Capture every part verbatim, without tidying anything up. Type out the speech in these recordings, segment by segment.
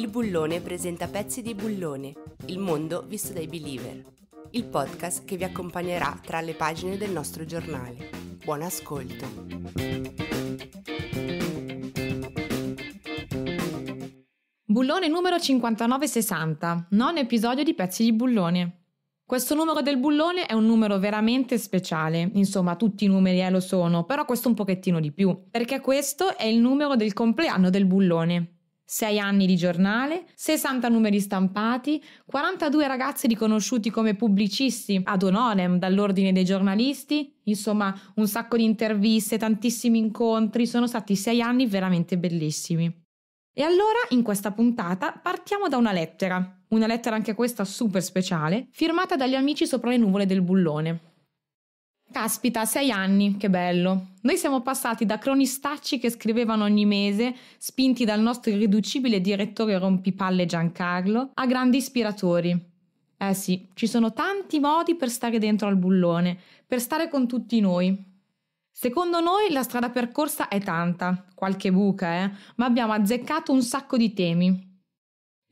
Il Bullone presenta Pezzi di Bullone, il mondo visto dai Believer, il podcast che vi accompagnerà tra le pagine del nostro giornale. Buon ascolto! Bullone numero cinquantanove sessanta, nono episodio di Pezzi di Bullone. Questo numero del bullone è un numero veramente speciale, insomma tutti i numeri eh, lo sono, però questo un pochettino di più, perché questo è il numero del compleanno del bullone. sei anni di giornale, sessanta numeri stampati, quarantadue ragazzi riconosciuti come pubblicisti ad honorem dall'ordine dei giornalisti, insomma un sacco di interviste, tantissimi incontri, sono stati sei anni veramente bellissimi. E allora in questa puntata partiamo da una lettera. Una lettera anche questa super speciale, firmata dagli amici sopra le nuvole del bullone. Caspita, sei anni, che bello! Noi siamo passati da cronistacci che scrivevano ogni mese, spinti dal nostro irriducibile direttore rompipalle Giancarlo, a grandi ispiratori. Eh sì, ci sono tanti modi per stare dentro al bullone, per stare con tutti noi. Secondo noi la strada percorsa è tanta, qualche buca, eh, ma abbiamo azzeccato un sacco di temi.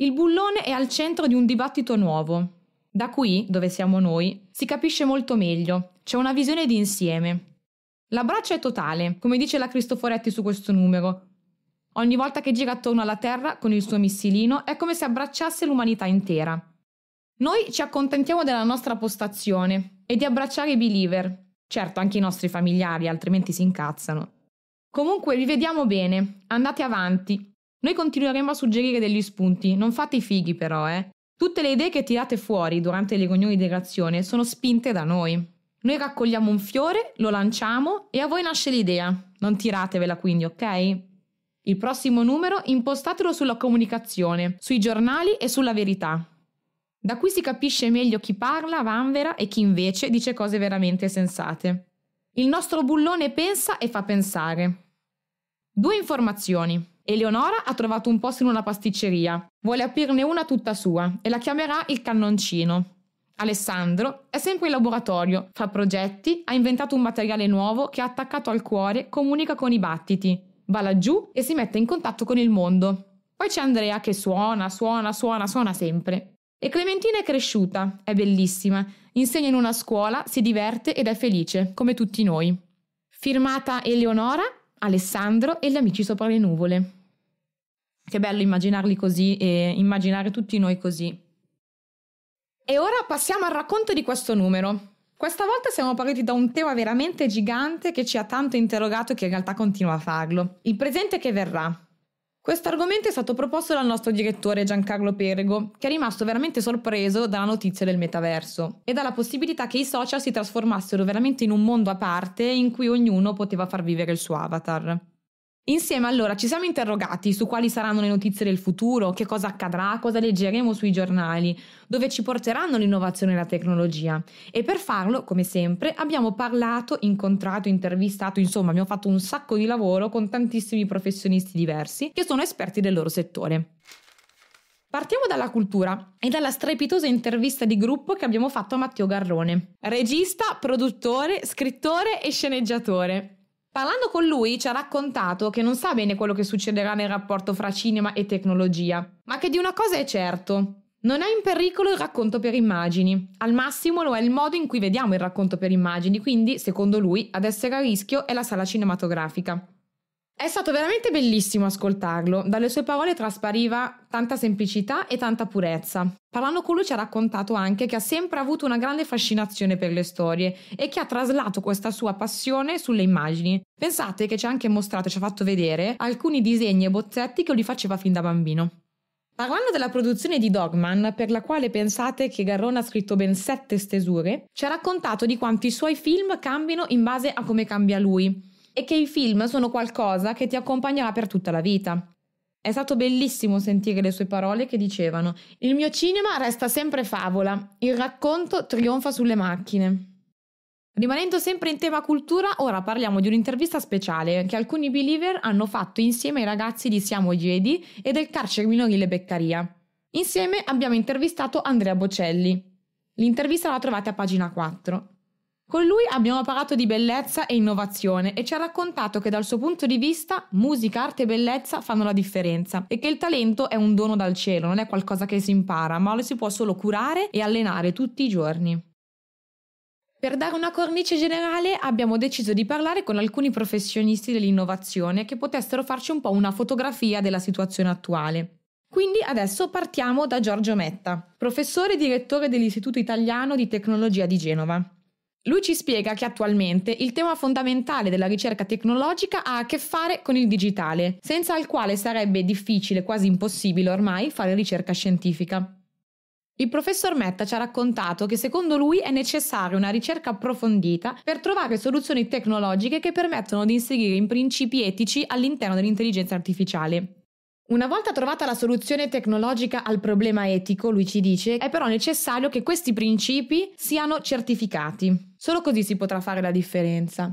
Il bullone è al centro di un dibattito nuovo. Da qui, dove siamo noi, si capisce molto meglio. C'è una visione di insieme. L'abbraccio è totale, come dice la Cristoforetti su questo numero. Ogni volta che gira attorno alla Terra con il suo missilino è come se abbracciasse l'umanità intera. Noi ci accontentiamo della nostra postazione e di abbracciare i believer. Certo, anche i nostri familiari, altrimenti si incazzano. Comunque, vi vediamo bene. Andate avanti. Noi continueremo a suggerire degli spunti, non fate i fighi però, eh. Tutte le idee che tirate fuori durante le riunioni di redazione sono spinte da noi. Noi raccogliamo un fiore, lo lanciamo e a voi nasce l'idea. Non tiratevela quindi, ok? Il prossimo numero impostatelo sulla comunicazione, sui giornali e sulla verità. Da qui si capisce meglio chi parla, vanvera e chi invece dice cose veramente sensate. Il nostro bullone pensa e fa pensare. Due informazioni. Eleonora ha trovato un posto in una pasticceria, vuole aprirne una tutta sua e la chiamerà il cannoncino. Alessandro è sempre in laboratorio, fa progetti, ha inventato un materiale nuovo che ha attaccato al cuore, comunica con i battiti, va laggiù e si mette in contatto con il mondo. Poi c'è Andrea che suona, suona, suona, suona sempre. E Clementina è cresciuta, è bellissima, insegna in una scuola, si diverte ed è felice, come tutti noi. Firmata Eleonora, Alessandro e gli amici sopra le nuvole. Che bello immaginarli così e immaginare tutti noi così. E ora passiamo al racconto di questo numero. Questa volta siamo partiti da un tema veramente gigante che ci ha tanto interrogato e che in realtà continua a farlo. Il presente che verrà. Questo argomento è stato proposto dal nostro direttore Giancarlo Perego, che è rimasto veramente sorpreso dalla notizia del metaverso e dalla possibilità che i social si trasformassero veramente in un mondo a parte in cui ognuno poteva far vivere il suo avatar. Insieme allora ci siamo interrogati su quali saranno le notizie del futuro, che cosa accadrà, cosa leggeremo sui giornali, dove ci porteranno l'innovazione e la tecnologia. E per farlo, come sempre, abbiamo parlato, incontrato, intervistato, insomma abbiamo fatto un sacco di lavoro con tantissimi professionisti diversi che sono esperti del loro settore. Partiamo dalla cultura e dalla strepitosa intervista di gruppo che abbiamo fatto a Matteo Garrone, regista, produttore, scrittore e sceneggiatore. Parlando con lui ci ha raccontato che non sa bene quello che succederà nel rapporto fra cinema e tecnologia, ma che di una cosa è certo, non è in pericolo il racconto per immagini, al massimo lo è il modo in cui vediamo il racconto per immagini, quindi, secondo lui, ad essere a rischio è la sala cinematografica. È stato veramente bellissimo ascoltarlo, dalle sue parole traspariva tanta semplicità e tanta purezza. Parlando con lui ci ha raccontato anche che ha sempre avuto una grande fascinazione per le storie e che ha traslato questa sua passione sulle immagini. Pensate che ci ha anche mostrato, ci ha fatto vedere alcuni disegni e bozzetti che lui faceva fin da bambino. Parlando della produzione di Dogman, per la quale pensate che Garrone ha scritto ben sette stesure, ci ha raccontato di quanto i suoi film cambino in base a come cambia lui e che i film sono qualcosa che ti accompagnerà per tutta la vita. È stato bellissimo sentire le sue parole che dicevano «Il mio cinema resta sempre favola, il racconto trionfa sulle macchine». Rimanendo sempre in tema cultura, ora parliamo di un'intervista speciale che alcuni believer hanno fatto insieme ai ragazzi di Siamo i Jedi e del carcere minorile Beccaria. Insieme abbiamo intervistato Andrea Bocelli. L'intervista la trovate a pagina quattro. Con lui abbiamo parlato di bellezza e innovazione e ci ha raccontato che dal suo punto di vista musica, arte e bellezza fanno la differenza e che il talento è un dono dal cielo, non è qualcosa che si impara, ma lo si può solo curare e allenare tutti i giorni. Per dare una cornice generale abbiamo deciso di parlare con alcuni professionisti dell'innovazione che potessero farci un po' una fotografia della situazione attuale. Quindi adesso partiamo da Giorgio Metta, professore e direttore dell'Istituto Italiano di Tecnologia di Genova. Lui ci spiega che attualmente il tema fondamentale della ricerca tecnologica ha a che fare con il digitale, senza il quale sarebbe difficile, quasi impossibile ormai, fare ricerca scientifica. Il professor Metta ci ha raccontato che secondo lui è necessaria una ricerca approfondita per trovare soluzioni tecnologiche che permettono di inserire i principi etici all'interno dell'intelligenza artificiale. Una volta trovata la soluzione tecnologica al problema etico, lui ci dice, è però necessario che questi principi siano certificati. Solo così si potrà fare la differenza.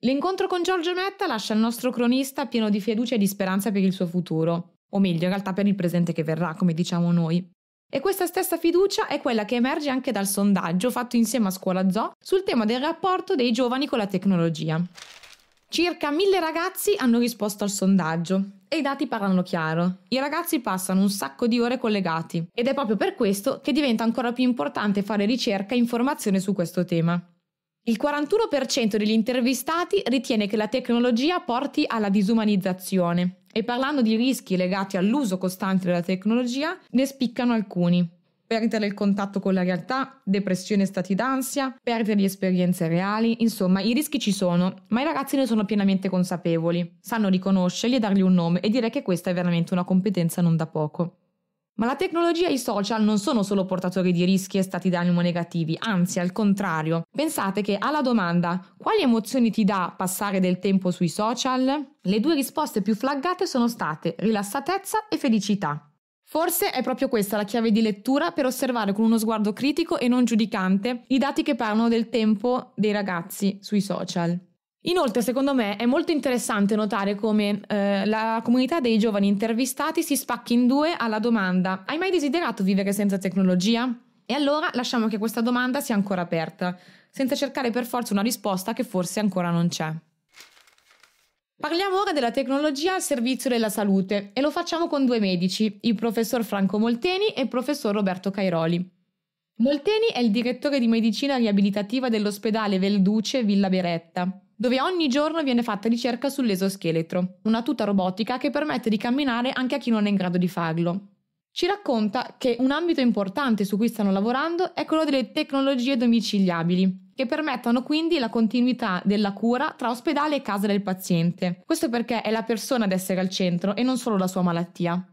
L'incontro con Giorgio Metta lascia il nostro cronista pieno di fiducia e di speranza per il suo futuro, o meglio, in realtà per il presente che verrà, come diciamo noi. E questa stessa fiducia è quella che emerge anche dal sondaggio fatto insieme a Scuola Zoo sul tema del rapporto dei giovani con la tecnologia. Circa mille ragazzi hanno risposto al sondaggio. E i dati parlano chiaro, i ragazzi passano un sacco di ore collegati ed è proprio per questo che diventa ancora più importante fare ricerca e informazione su questo tema. Il quarantuno per cento degli intervistati ritiene che la tecnologia porti alla disumanizzazione e parlando di rischi legati all'uso costante della tecnologia ne spiccano alcuni. Perdere il contatto con la realtà, depressione e stati d'ansia, perdere di esperienze reali, insomma i rischi ci sono, ma i ragazzi ne sono pienamente consapevoli, sanno riconoscerli e dargli un nome e dire che questa è veramente una competenza non da poco. Ma la tecnologia e i social non sono solo portatori di rischi e stati d'animo negativi, anzi al contrario. Pensate che alla domanda «Quali emozioni ti dà passare del tempo sui social?» le due risposte più flaggate sono state rilassatezza e felicità. Forse è proprio questa la chiave di lettura per osservare con uno sguardo critico e non giudicante i dati che parlano del tempo dei ragazzi sui social. Inoltre, secondo me, è molto interessante notare come eh, la comunità dei giovani intervistati si spacchi in due alla domanda «Hai mai desiderato vivere senza tecnologia?» E allora lasciamo che questa domanda sia ancora aperta, senza cercare per forza una risposta che forse ancora non c'è. Parliamo ora della tecnologia al servizio della salute e lo facciamo con due medici, il professor Franco Molteni e il professor Roberto Cairoli. Molteni è il direttore di medicina riabilitativa dell'ospedale Velduce Villa Beretta, dove ogni giorno viene fatta ricerca sull'esoscheletro, una tuta robotica che permette di camminare anche a chi non è in grado di farlo. Ci racconta che un ambito importante su cui stanno lavorando è quello delle tecnologie domiciliabili, che permettano quindi la continuità della cura tra ospedale e casa del paziente. Questo perché è la persona ad essere al centro e non solo la sua malattia.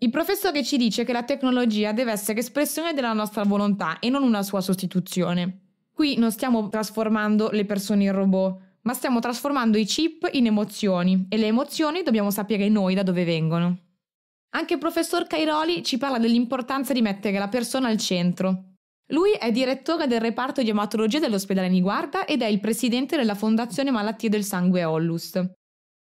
Il professore ci dice che la tecnologia deve essere espressione della nostra volontà e non una sua sostituzione. Qui non stiamo trasformando le persone in robot, ma stiamo trasformando i chip in emozioni e le emozioni dobbiamo sapere noi da dove vengono. Anche il professor Cairoli ci parla dell'importanza di mettere la persona al centro. Lui è direttore del reparto di ematologia dell'ospedale Niguarda ed è il presidente della Fondazione Malattie del Sangue Ollus.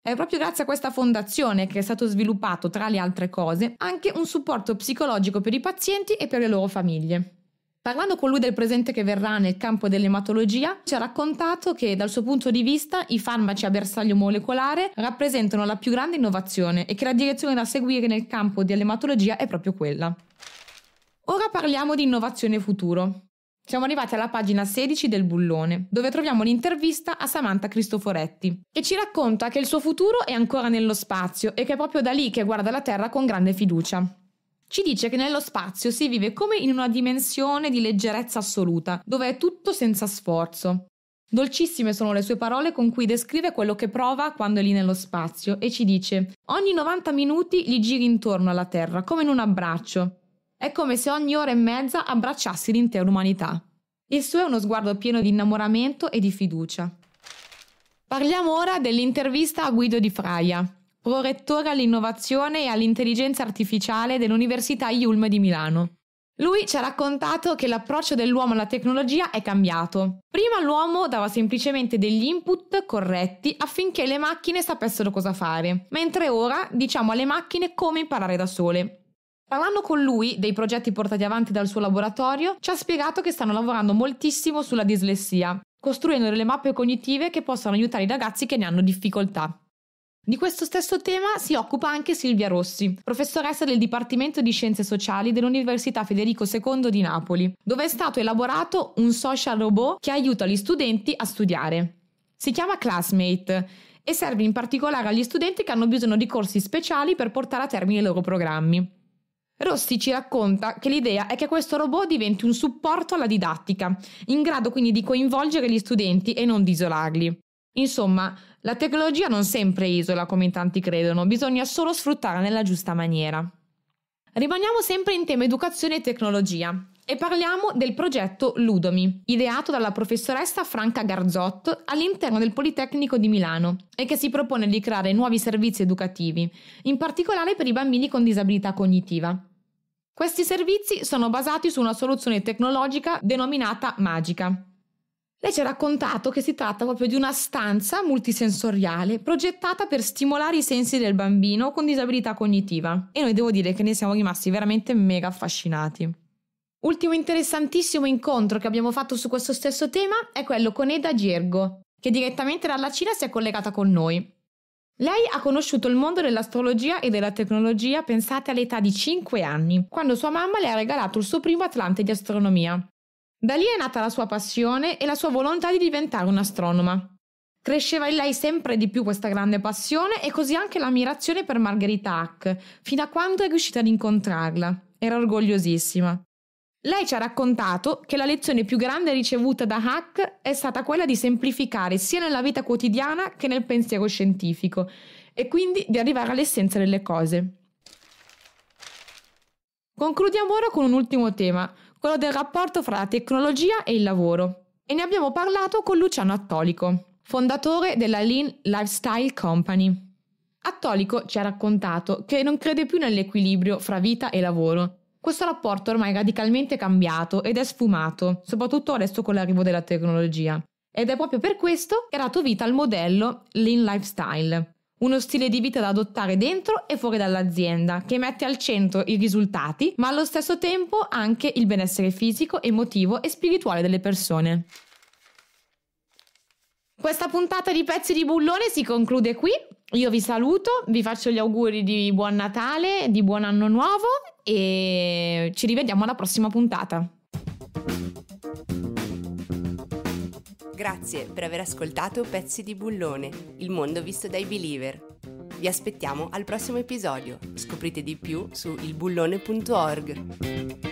È proprio grazie a questa fondazione che è stato sviluppato, tra le altre cose, anche un supporto psicologico per i pazienti e per le loro famiglie. Parlando con lui del presente che verrà nel campo dell'ematologia, ci ha raccontato che dal suo punto di vista i farmaci a bersaglio molecolare rappresentano la più grande innovazione e che la direzione da seguire nel campo dell'ematologia è proprio quella. Ora parliamo di innovazione futuro. Siamo arrivati alla pagina sedici del bullone, dove troviamo l'intervista a Samantha Cristoforetti, che ci racconta che il suo futuro è ancora nello spazio e che è proprio da lì che guarda la Terra con grande fiducia. Ci dice che nello spazio si vive come in una dimensione di leggerezza assoluta, dove è tutto senza sforzo. Dolcissime sono le sue parole con cui descrive quello che prova quando è lì nello spazio e ci dice «Ogni novanta minuti gli giri intorno alla Terra, come in un abbraccio». È come se ogni ora e mezza abbracciassi l'intera umanità. Il suo è uno sguardo pieno di innamoramento e di fiducia. Parliamo ora dell'intervista a Guido Di Fraia, prorettore all'innovazione e all'intelligenza artificiale dell'Università I U L M di Milano. Lui ci ha raccontato che l'approccio dell'uomo alla tecnologia è cambiato. Prima l'uomo dava semplicemente degli input corretti affinché le macchine sapessero cosa fare, mentre ora diciamo alle macchine come imparare da sole. Parlando con lui dei progetti portati avanti dal suo laboratorio, ci ha spiegato che stanno lavorando moltissimo sulla dislessia, costruendo delle mappe cognitive che possano aiutare i ragazzi che ne hanno difficoltà. Di questo stesso tema si occupa anche Silvia Rossi, professoressa del Dipartimento di Scienze Sociali dell'Università Federico secondo di Napoli, dove è stato elaborato un social robot che aiuta gli studenti a studiare. Si chiama Classmate e serve in particolare agli studenti che hanno bisogno di corsi speciali per portare a termine i loro programmi. Rossi ci racconta che l'idea è che questo robot diventi un supporto alla didattica, in grado quindi di coinvolgere gli studenti e non di isolarli. Insomma, la tecnologia non sempre isola come in tanti credono, bisogna solo sfruttarla nella giusta maniera. Rimaniamo sempre in tema educazione e tecnologia e parliamo del progetto Ludomi, ideato dalla professoressa Franca Garzotto all'interno del Politecnico di Milano e che si propone di creare nuovi servizi educativi, in particolare per i bambini con disabilità cognitiva. Questi servizi sono basati su una soluzione tecnologica denominata Magica. Lei ci ha raccontato che si tratta proprio di una stanza multisensoriale progettata per stimolare i sensi del bambino con disabilità cognitiva e noi devo dire che ne siamo rimasti veramente mega affascinati. Ultimo interessantissimo incontro che abbiamo fatto su questo stesso tema è quello con Eda Gjergo, che direttamente dalla Cina si è collegata con noi. Lei ha conosciuto il mondo dell'astrologia e della tecnologia, pensate, all'età di cinque anni, quando sua mamma le ha regalato il suo primo atlante di astronomia. Da lì è nata la sua passione e la sua volontà di diventare un'astronoma. Cresceva in lei sempre di più questa grande passione e così anche l'ammirazione per Margherita Hack, fino a quando è riuscita ad incontrarla. Era orgogliosissima. Lei ci ha raccontato che la lezione più grande ricevuta da Hack è stata quella di semplificare sia nella vita quotidiana che nel pensiero scientifico e quindi di arrivare all'essenza delle cose. Concludiamo ora con un ultimo tema, quello del rapporto fra la tecnologia e il lavoro. E ne abbiamo parlato con Luciano Attolico, fondatore della Lean Lifestyle Company. Attolico ci ha raccontato che non crede più nell'equilibrio fra vita e lavoro. Questo rapporto ormai è radicalmente cambiato ed è sfumato, soprattutto adesso con l'arrivo della tecnologia. Ed è proprio per questo che ha dato vita al modello Lean Lifestyle, uno stile di vita da adottare dentro e fuori dall'azienda, che mette al centro i risultati, ma allo stesso tempo anche il benessere fisico, emotivo e spirituale delle persone. Questa puntata di Pezzi di Bullone si conclude qui. Io vi saluto, vi faccio gli auguri di buon Natale, di buon anno nuovo e ci rivediamo alla prossima puntata. Grazie per aver ascoltato Pezzi di Bullone, il mondo visto dai Believer. Vi aspettiamo al prossimo episodio. Scoprite di più su il bullone punto org.